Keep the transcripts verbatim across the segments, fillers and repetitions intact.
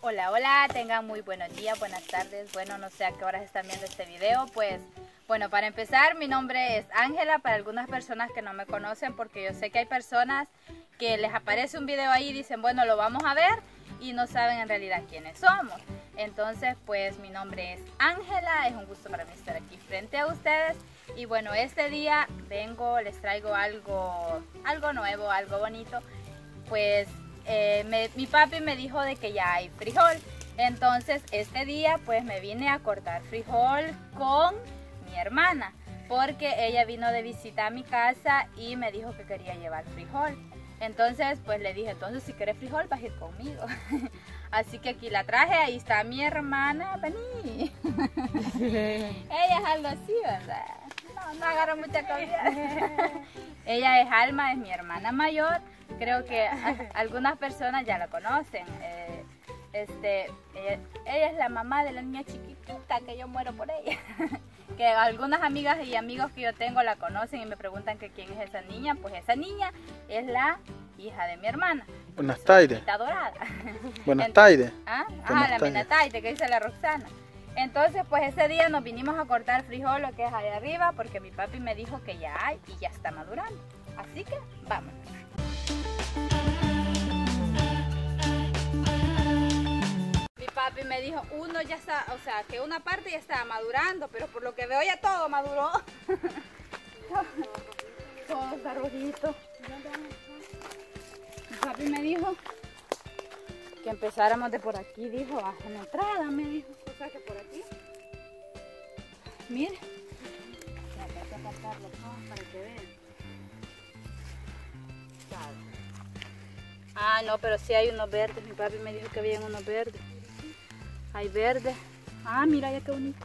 Hola, hola, tengan muy buenos días, buenas tardes, bueno, no sé a qué horas están viendo este video, pues, bueno, para empezar, mi nombre es Ángela, para algunas personas que no me conocen, porque yo sé que hay personas que les aparece un video ahí y dicen, bueno, lo vamos a ver, y no saben en realidad quiénes somos. Entonces, pues, mi nombre es Ángela, es un gusto para mí estar aquí frente a ustedes, y bueno, este día vengo, les traigo algo, algo nuevo, algo bonito, pues, Eh, me, mi papi me dijo de que ya hay frijol, entonces este día pues me vine a cortar frijol con mi hermana porque ella vino de visita a mi casa y me dijo que quería llevar frijol. Entonces pues le dije, entonces si quieres frijol vas a ir conmigo. Así que aquí la traje, ahí está mi hermana, vení. Ella es algo así, ¿verdad? No, no agarro mucha comida. Ella es Alma, es mi hermana mayor. Creo que algunas personas ya la conocen. Eh, este, ella, ella es la mamá de la niña chiquitita que yo muero por ella. Que algunas amigas y amigos que yo tengo la conocen y me preguntan que quién es esa niña. Pues esa niña es la hija de mi hermana. Buenas tardes. Dorada. Buenas tardes. ¿Ah? Ajá, la mina taide que dice la Roxana. Entonces pues ese día nos vinimos a cortar frijol, lo que es allá arriba, porque mi papi me dijo que ya hay y ya está madurando. Así que vamos. Mi papi me dijo, uno ya está, o sea, que una parte ya estaba madurando, pero por lo que veo ya todo maduró. Todo está rojito. Mi papi me dijo que empezáramos de por aquí, dijo, hasta la entrada, me dijo. O sea, que por aquí. Mire. Voy a cortar los ojos para que vean. Ah, no, pero sí hay unos verdes. Mi papi me dijo que había unos verdes. Hay verdes. Ah, mira ya qué bonito.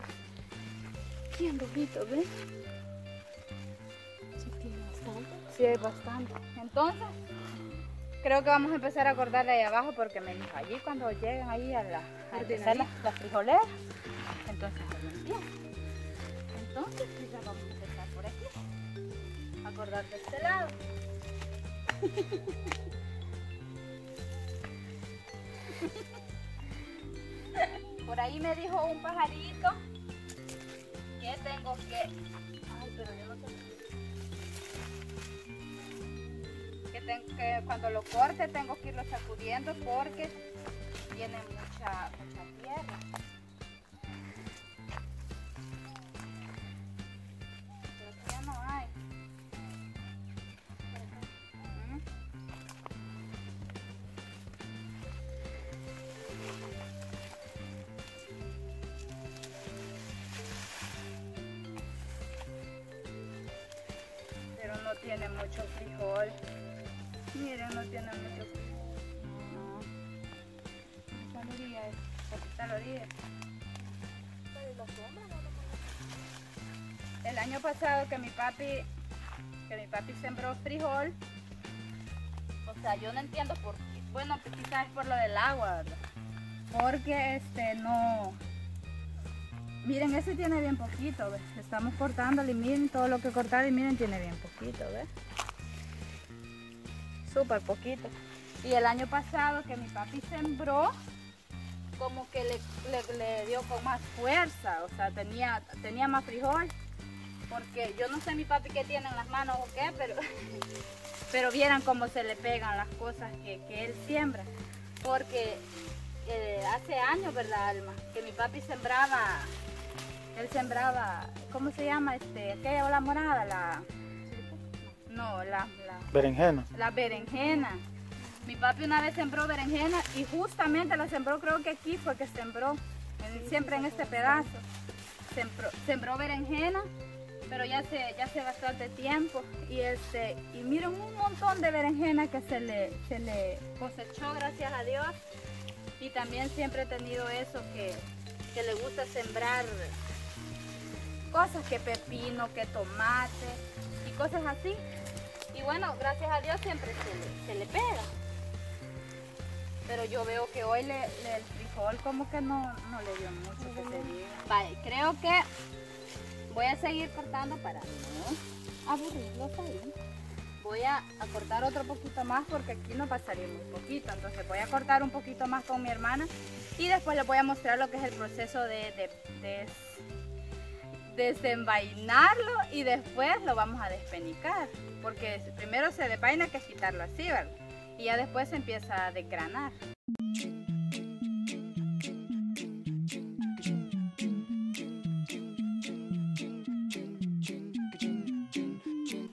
Bien bonito, ¿ves? Sí, tiene bastante. Sí, hay bastante. Entonces, creo que vamos a empezar a cortarle ahí abajo porque me dijo allí cuando llegan ahí a la a empezar las, las frijoleras. Entonces, entonces ya vamos a empezar por aquí. A cortar de este lado. Por ahí me dijo un pajarito que tengo que... Ay, pero yo no tengo... Que, tengo que cuando lo corte tengo que irlo sacudiendo porque tiene mucha, mucha tierra. Pero ya no hay. Tiene mucho frijol. Miren, no tiene mucho frijol. No. ¿Qué caloría es? ¿Qué caloría? El año pasado que mi papi, que mi papi sembró frijol, o sea, yo no entiendo por qué. Bueno, pues quizás es por lo del agua, ¿verdad? Porque este no. Miren, ese tiene bien poquito, ¿ves? Estamos cortándole y miren todo lo que cortar y miren, tiene bien poquito, ¿ves? Súper poquito. Y el año pasado que mi papi sembró, como que le, le, le dio con más fuerza, o sea, tenía, tenía más frijol. Porque yo no sé mi papi qué tiene en las manos o qué, pero, pero vieran cómo se le pegan las cosas que, que él siembra. Porque eh, hace años, ¿verdad, Alma? Que mi papi sembraba... Él sembraba, ¿cómo se llama? Este, aquella ola morada, la... No, la, la... berenjena. La berenjena. Mi papi una vez sembró berenjena y justamente la sembró, creo que aquí fue que sembró, en, siempre en este pedazo. Sembró, sembró berenjena, pero ya hace, ya hace bastante tiempo. Y este, y miren un montón de berenjena que se le, se le cosechó, gracias a Dios. Y también siempre he tenido eso que, que le gusta sembrar... cosas que pepino, que tomate y cosas así. Y bueno, gracias a Dios siempre se le, se le pega. Pero yo veo que hoy le, le, el frijol como que no, no le dio mucho que se diga. Vale, creo que voy a seguir cortando para no aburrirlo, está bien. Voy a, a cortar otro poquito más porque aquí no va a salir muy poquito. Entonces voy a cortar un poquito más con mi hermana y después les voy a mostrar lo que es el proceso de, de, de desenvainarlo y después lo vamos a despenicar, porque primero se desvaina, que es quitarlo así, ¿verdad? Y ya después se empieza a desgranar.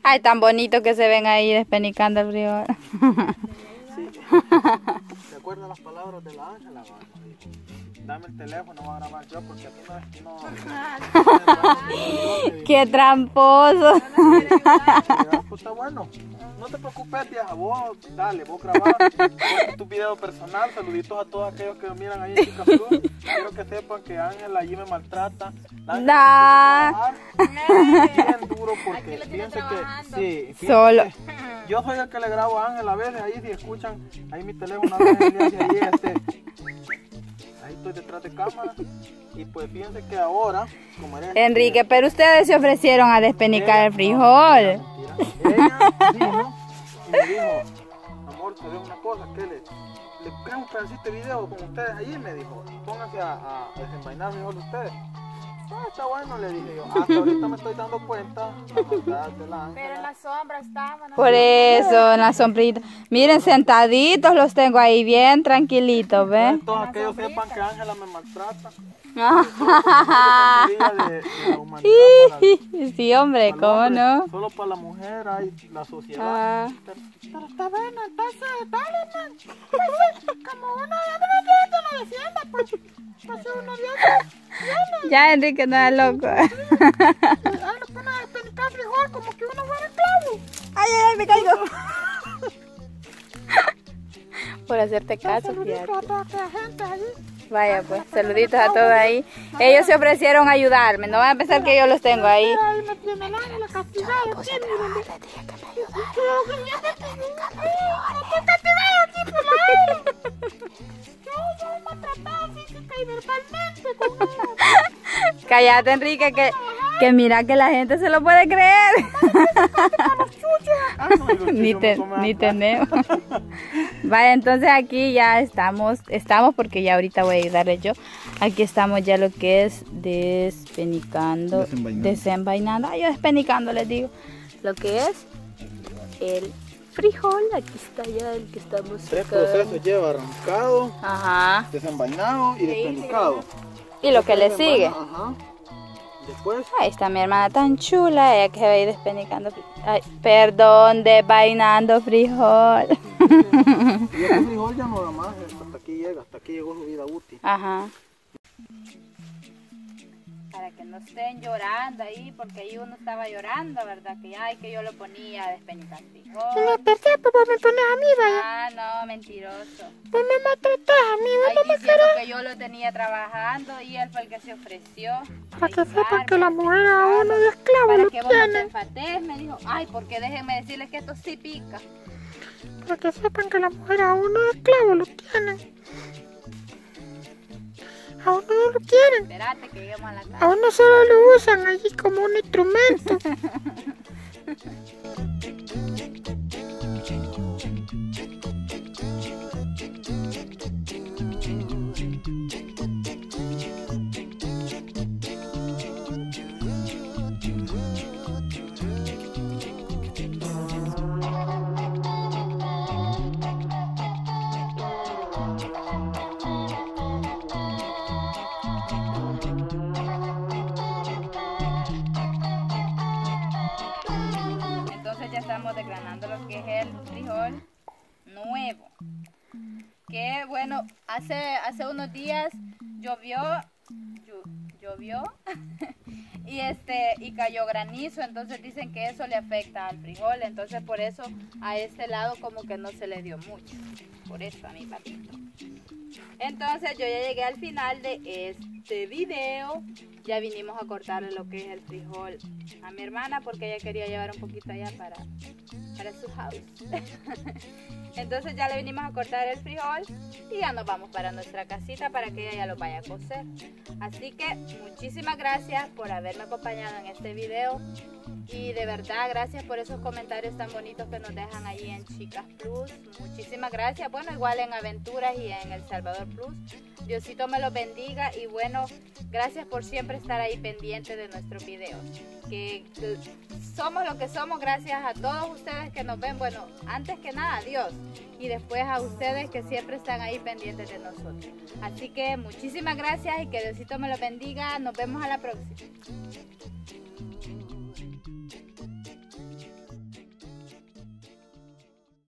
Ay, tan bonito que se ven ahí despenicando el frijol. Sí. ¿Te acuerdas las palabras de la Ángela? Dame el teléfono, voy a grabar yo porque aquí no... no... ¡Qué tramposo! Está bueno. No te preocupes, vieja, vos dale, vos grabás tu video personal. Saluditos a todos aquellos que me miran ahí en Chicas Plus. Quiero que sepan que Ángela allí me maltrata. ¡Nah! Bien duro porque pienso que... Sí, solo... Yo soy el que le grabo a Ángela a veces ahí, si escuchan ahí mi teléfono, a veces ahí este... estoy detrás de cámara y pues fíjense que ahora como eres, Enrique, pero ustedes se ofrecieron a despenicar el frijol. Ella vino y me dijo, amor, te digo una cosa, que le, le creo un pedacito de video con ustedes allí, me dijo, pónganse a, a desenvainar mejor ustedes. Ah, está bueno, le dije yo. Hasta ahorita me estoy dando cuenta. La Pero en la sombra estaban. ¿No? Por eso, en la sombrita. Miren, sentaditos los tengo ahí, bien tranquilitos, ¿ven? Todos aquellos sepan que Ángela me maltrata. Sí, hombre, ¿cómo no? Solo para la mujer hay la sociedad. Pero está bueno, entonces, dale, como uno ya no defienda, pues uno viene. Ya, Enrique, no es loco. Ah, lo pone a penicar frijol, como que uno fuera clavo. Ay, ay, ay, me caigo. Por hacerte caso, fíjate. Vaya pues, saluditos a todos ahí. Ellos se ofrecieron a ayudarme, no van a pensar que yo los tengo ahí. Cállate, Enrique, que, que mira que la gente se lo puede creer. Ni, te, ni tenemos. Vale, entonces aquí ya estamos, estamos porque ya ahorita voy a ayudarle yo. Aquí estamos ya lo que es despenicando, desenvainando, desenvainando. Ay, yo despenicando les digo, lo que es el frijol. Aquí está ya el que estamos. Tres procesos lleva: arrancado, ajá, desenvainado y despenicado. Y lo que le sigue. Ajá. Después. Ahí está mi hermana tan chula, ella que se va a ir despenicando, ay, perdón, desvainando frijol. Y el frijol ya no da más, hasta aquí llega, hasta aquí llegó su vida útil. Ajá. Para que no estén llorando ahí, porque ahí uno estaba llorando, ¿verdad? Que ay, que yo lo ponía a despenicar frijol. ¿Te me desperté, papá? ¿Me pones a mí, vaya? Ah, no, mentiroso. Pues me maltratas a mí, ¿no? Ay, me diciendo que yo lo tenía trabajando y él fue el que se ofreció. Para que sepan que la mujer a uno de esclavo lo tiene. Para que vos no te enfates, me dijo. Ay, porque déjenme decirles que esto sí pica. Para que sepan que la mujer a uno de esclavo lo tiene. Aún no lo quieren. Esperate que lleguemos a la casa. Aún no solo lo usan allí como un instrumento. Estamos desgranando lo que es el frijol nuevo, que bueno, hace, hace unos días llovió llovió y este y cayó granizo, entonces dicen que eso le afecta al frijol, entonces por eso a este lado como que no se le dio mucho, por eso a mi patito. Entonces yo ya llegué al final de este video. Ya vinimos a cortarle lo que es el frijol a mi hermana porque ella quería llevar un poquito allá para, para su house. Entonces ya le venimos a cortar el frijol y ya nos vamos para nuestra casita para que ella ya lo vaya a cocer. Así que muchísimas gracias por haberme acompañado en este video. Y de verdad, gracias por esos comentarios tan bonitos que nos dejan allí en Chicas Plus. Muchísimas gracias. Bueno, igual en Aventuras y en El Salvador Plus. Diosito me los bendiga y bueno, gracias por siempre estar ahí pendiente de nuestros videos. Que somos lo que somos gracias a todos ustedes que nos ven. Bueno, antes que nada, a Dios. Y después a ustedes que siempre están ahí pendientes de nosotros. Así que muchísimas gracias y que Diosito me los bendiga. Nos vemos a la próxima.